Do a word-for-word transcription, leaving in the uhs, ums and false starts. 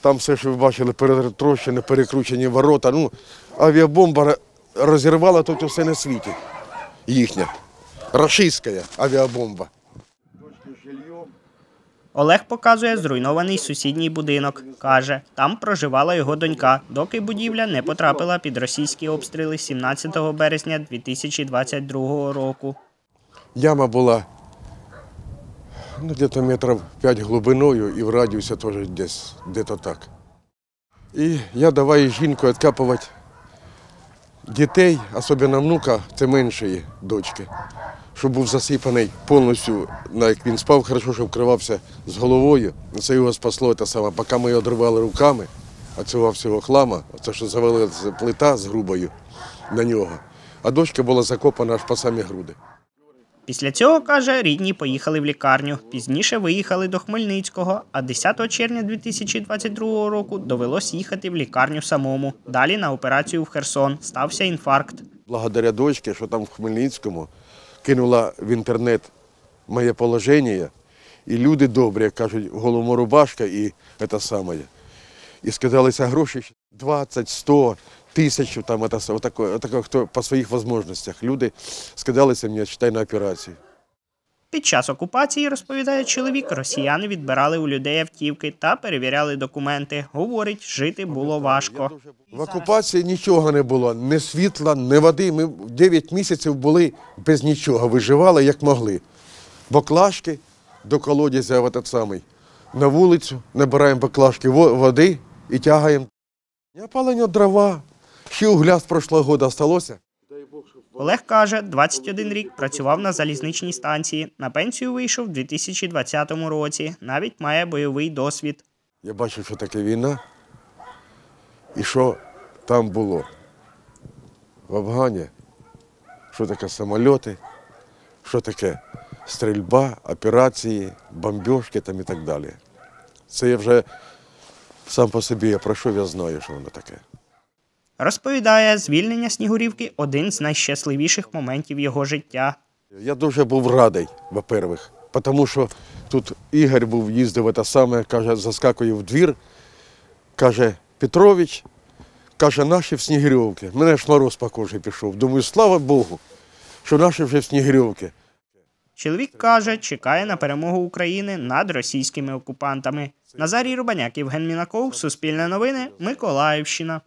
Там все, що ви бачили, перетрощені, перекручені ворота. Ну, авіабомба розірвала тут усе на світі. Їхня. Рашистська авіабомба. Олег показує зруйнований сусідній будинок. Каже, там проживала його донька, доки будівля не потрапила під російські обстріли сімнадцятого березня дві тисячі двадцять другого року. Яма була ну, десь метрів п'ять глибиною і в радіусі теж десь, десь так. І я давай жінку відкапувати дітей, особливо внука, це меншої дочки, що був засипаний повністю, як він спав, хорошо, що вкривався з головою. Це його спасло, те саме. Поки ми його одривали руками, а цього всього хлама, це що завалилася плита з грубою на нього, а дочка була закопана аж по самі груди. Після цього, каже, рідні поїхали в лікарню. Пізніше виїхали до Хмельницького, а десятого червня дві тисячі двадцять другого року довелось їхати в лікарню самому. Далі на операцію в Херсон. Стався інфаркт. Благодаря дочці, що там в Хмельницькому, кинула в інтернет моє положення, і люди добрі, як кажуть, голому рубашка і це саме. І скидалися гроші двадцять, сто, тисячу, там, це, отако, отако, хто по своїх можливостях. Люди скидалися мені, читай, на операції. Під час окупації, розповідає чоловік, росіяни відбирали у людей автівки та перевіряли документи. Говорить, жити було важко. В окупації нічого не було, ні світла, ні води. Ми дев'ять місяців були без нічого, виживали як могли. Баклажки до колодязя, от самий. На вулицю набираємо баклажки води і тягаємо. Я палення дрова, ще угля з прошлого року залишилося. Олег каже, двадцять один рік працював на залізничній станції. На пенсію вийшов у дві тисячі двадцятому році. Навіть має бойовий досвід. Я бачив, що таке війна і що там було. В Афгані, що таке самоліти, що таке стрільба, операції, бомбіжки там і так далі. Це я вже сам по собі я пройшов, я знаю, що воно таке. Розповідає, звільнення Снігурівки – один з найщасливіших моментів його життя. Я дуже був радий, во-первых, тому що тут Ігор був, їздив, те саме, каже, заскакує в двір, каже, Петрович, каже, наші в Снігурівці. Мене ж мороз по кожі пішов. Думаю, слава Богу, що наші вже в Снігурівці. Чоловік каже, чекає на перемогу України над російськими окупантами. Назарій Рубаняк, Євген Мінаков, Суспільне новини, Миколаївщина.